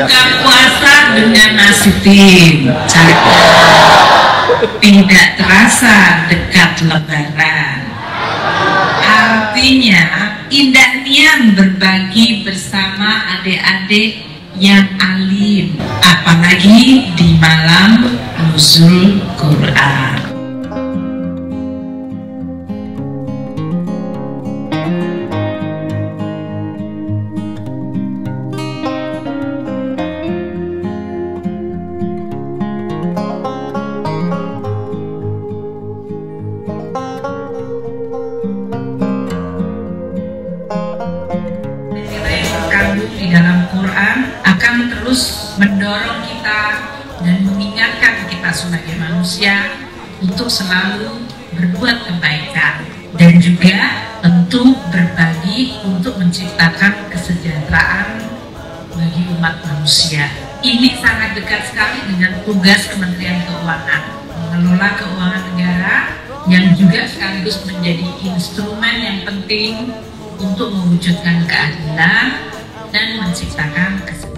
buka puasa dengan nasi tim, tidak terasa dekat lebaran. Artinya indah niat berbagi bersama adik-adik yang alim, apalagi di malam nuzul Quran. Di dalam Quran akan terus mendorong kita dan mengingatkan kita sebagai manusia untuk selalu berbuat kebaikan dan juga tentu berbagi untuk menciptakan kesejahteraan bagi umat manusia. Ini sangat dekat sekali dengan tugas Kementerian Keuangan, mengelola keuangan negara yang juga sekaligus menjadi instrumen yang penting untuk mewujudkan keadilan dan menciptakan kesejahteraan.